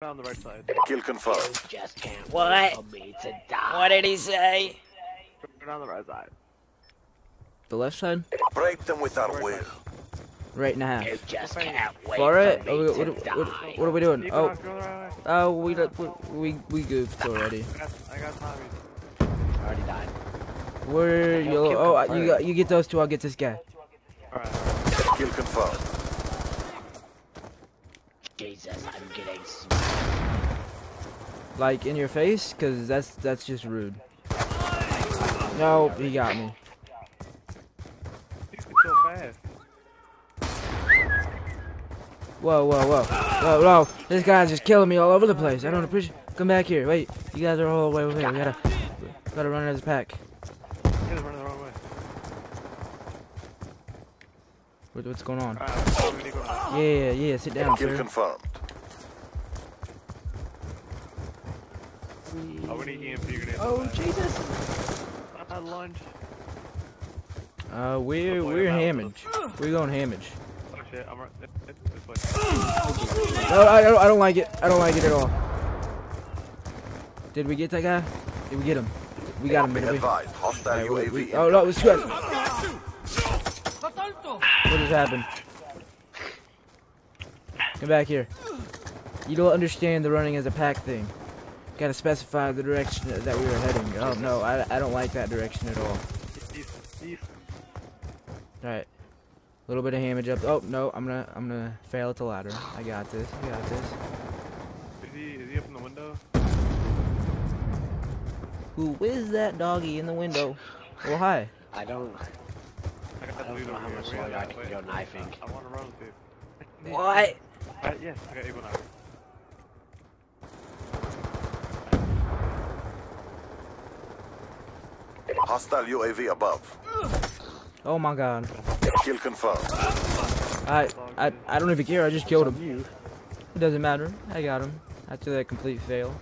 On the right side. Kill confirmed. You just can't wait for me to die. What did he say? Turn on the right side. The left side? Break them with our will. Right now. You just can't wait for it? Me what are we doing? Oh, we goofed already. I got Tommy. I already died. Where you? Oh, you get those two. I'll get this guy. All right. Kill confirmed. Jesus, I'm getting smacked. Like in your face, cause that's just rude. No, he got me. He's so fast. Whoa, whoa, whoa, whoa, whoa! This guy's just killing me all over the place. I don't appreciate. Come back here. Wait, you guys are all the way over here. We gotta run as a pack. You guys are running the wrong way. What's going on? Yeah, sit down, sir. Kill confirmed. Oh, we need EMP grenades. Oh, Jesus! I had lunge. We're hammage. We're going hammage. Oh shit, I'm right there. No, I don't like it. I don't like it at all. Did we get that guy? Did we get him? We got him, did we? Oh no, it's good. What just happened? Come back here. You don't understand the running as a pack thing. Gotta specify the direction that we were heading. Oh no, I don't like that direction at all. Alright. A little bit of damage up. Oh no, I'm gonna fail at the ladder. I got this. I got this. Is he up in the window? Who is that doggy in the window? Oh hi. I don't know how much longer I can go knifing. I want to run with you. What? Yes, I got able knife. Hostile UAV above. Oh my god. Kill confirmed. I don't even care, I just killed him. It doesn't matter, I got him. After that complete fail.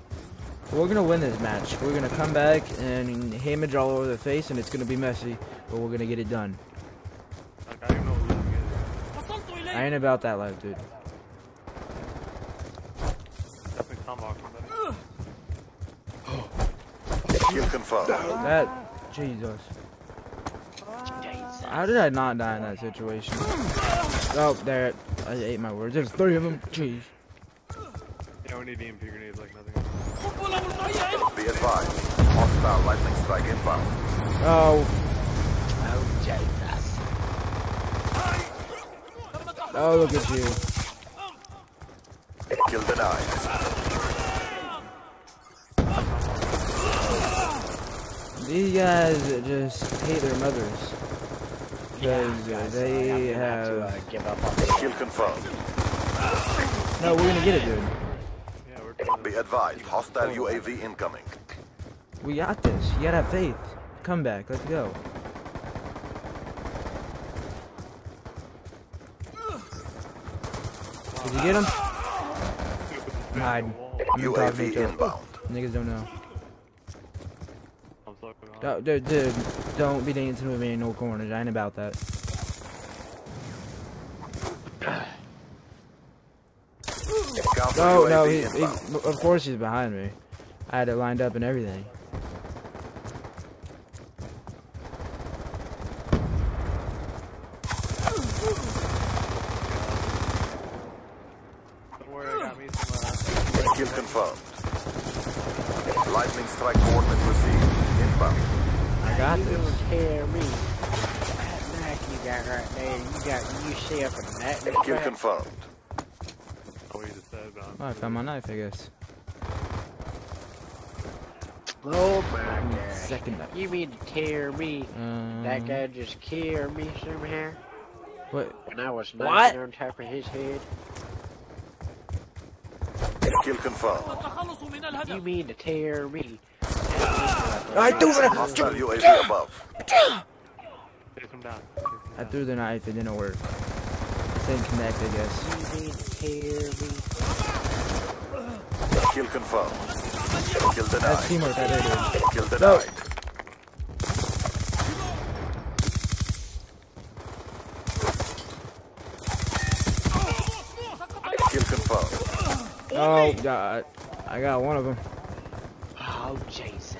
We're gonna win this match. We're gonna come back and damage all over the face and it's gonna be messy, but we're gonna get it done. I ain't about that life, dude. Kill confirmed. That Jesus. How did I not die in that situation? Oh, there. I ate my words. There's 3 of them. Jeez. Yeah, we need EMP grenades like nothing. Be advised. Hostile lightning strike inbound. Oh. Oh, Jesus. Oh, look at you. Kill the knife. These guys just hate their mothers. Because they have... Give up on kill confirmed. No, we're gonna get it, dude. Yeah, be advised, hostile UAV incoming. We got this. You gotta have faith. Come back, let's go. Did you get him? Hide. UAV inbound. Niggas don't know. Dude, don't be dancing with me in no corners. I ain't about that. Oh no, he of course he's behind me. I had it lined up and everything. Kill confirmed. Lightning strike coordinate received. Inbound. I got this. You don't scare me. That knack you got right there, you see up a net. Kill confirmed. Oh, I found my knife, I guess. Oh my god. Second knife. You mean to tear me? That guy just killed me somehow. What? When I was knifing on top of his head. Kill confirmed. You mean to tear me? I threw the knife above. I threw the knife, it didn't work. It didn't connect, I guess. You mean to tear me? Kill confirmed. Kill the knife. That's teamwork, I did it. Kill the knife. Kill confirmed. Oh, God. I got one of them. Oh, Jesus.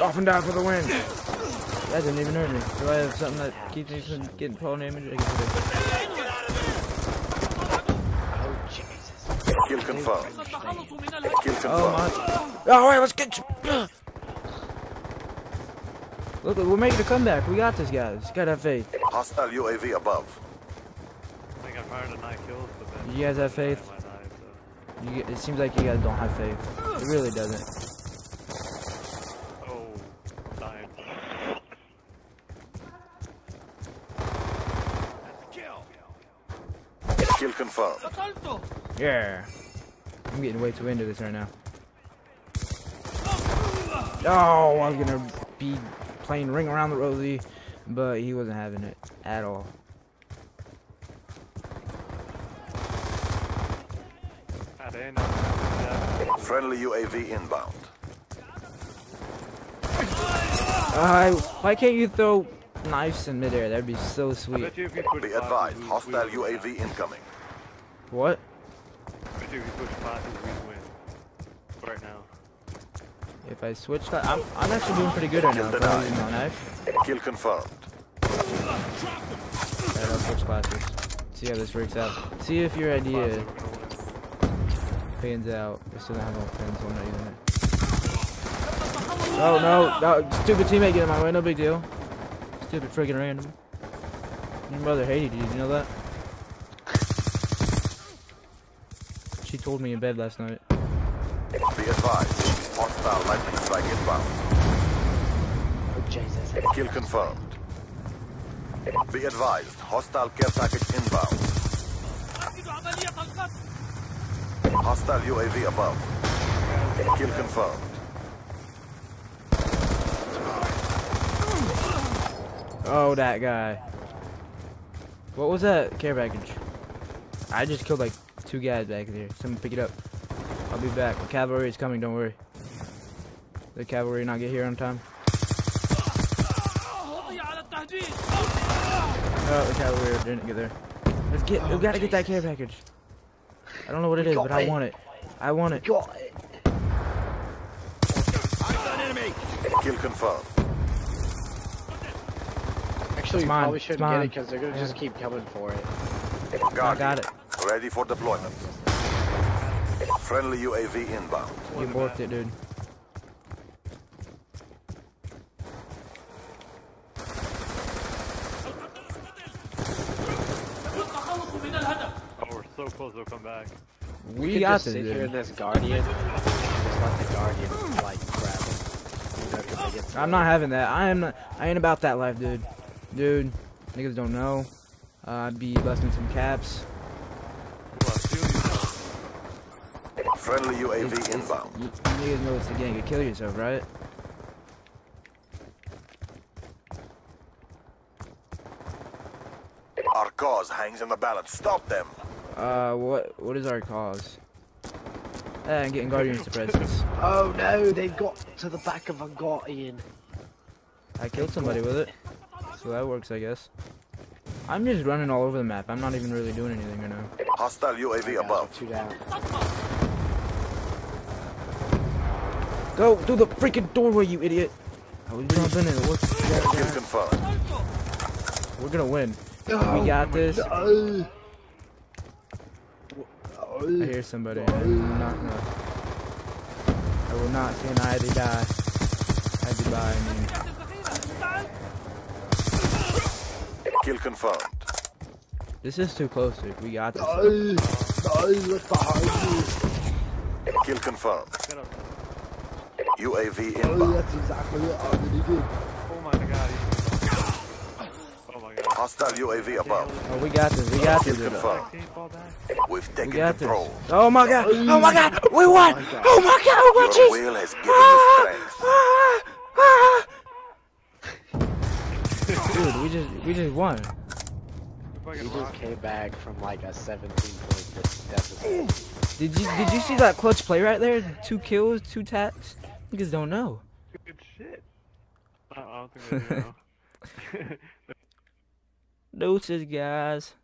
Off and down for the win. That didn't even hurt me. Do I have something that keeps me from getting fallen damage? I can put it. Oh, Jesus. Kill confirmed. Kill confirmed. Oh, my. All right, let's get you. Look, we're making a comeback. We got this, guys. Gotta have faith. Hostile UAV above. I think I fired a 9 kills. You guys have faith? It seems like you guys don't have faith. It really doesn't. Oh, I'm dying. Kill confirmed. Yeah. I'm getting way too into this right now. Oh, I was gonna be playing Ring Around the Rosie, but he wasn't having it at all. Friendly UAV inbound. Why can't you throw knives in midair? That'd be so sweet. Be advised, hostile UAV incoming. What? If you push five, we win. Right now. If I switch that, I'm actually doing pretty good right now. Kill denied. No knife. Kill confirmed. Alright, I'll switch classes. See how this works out. See if your idea pans out. I still don't have all pins, so I'm not using it. Oh no, no, stupid teammate get in my way, no big deal. Stupid friggin' random. Your mother hated you, did you know that? She told me in bed last night. Be advised, hostile lightning strike inbound. Oh Jesus. Kill confirmed. Be advised, hostile care package inbound. Hostile UAV above. Kill confirmed. Oh, that guy. What was that care package? I just killed like 2 guys back there. Someone pick it up. I'll be back. The cavalry is coming, don't worry. The cavalry not get here on time. Oh, the cavalry didn't get there. Let's get, we gotta get that care package. I don't know what it is, but I want it. I want it. Got it. Kill confirmed. Actually, you probably shouldn't get it because they're gonna just keep coming for it. Got it. Ready for deployment. Friendly UAV inbound. You morphed it, dude. Oh, we're so close. They'll come back. We got to sit here in this Guardian. Just let the Guardian like grab it. I'm not having that. I ain't about that life, dude. Dude, niggas don't know. I'd be busting some caps. Friendly UAV inbound. Niggas know it's the gang. You kill yourself, right? Our cause hangs in the balance. Stop them. What is our cause? I'm getting Guardian suppressors. Oh no, they got to the back of a Guardian. I killed somebody with it. So that works, I guess. I'm just running all over the map. I'm not even really doing anything right now. Hostile UAV above. Go through the freaking doorway, you idiot! I was jumping in. We're gonna win. We got this. I hear somebody. I'm not gonna. I will not say I had to die. I had to die, I mean. Kill confirmed. This is too close, dude. We got this. Kill confirmed. UAV inbound. That's exactly what I already did. Oh my god. Oh my god. Hostile UAV above. Oh, we got this. We got this. Kill confirmed. We've taken control. Oh my god. Oh my god. We won. Oh my god. Oh my jeez. Your will has given you strength. Dude, we just won. We just came back from like a 17-point deficit. Did you see that clutch play right there? 2 kills, 2 taps. You guys don't know. Good shit. I don't think they know. Doses, guys.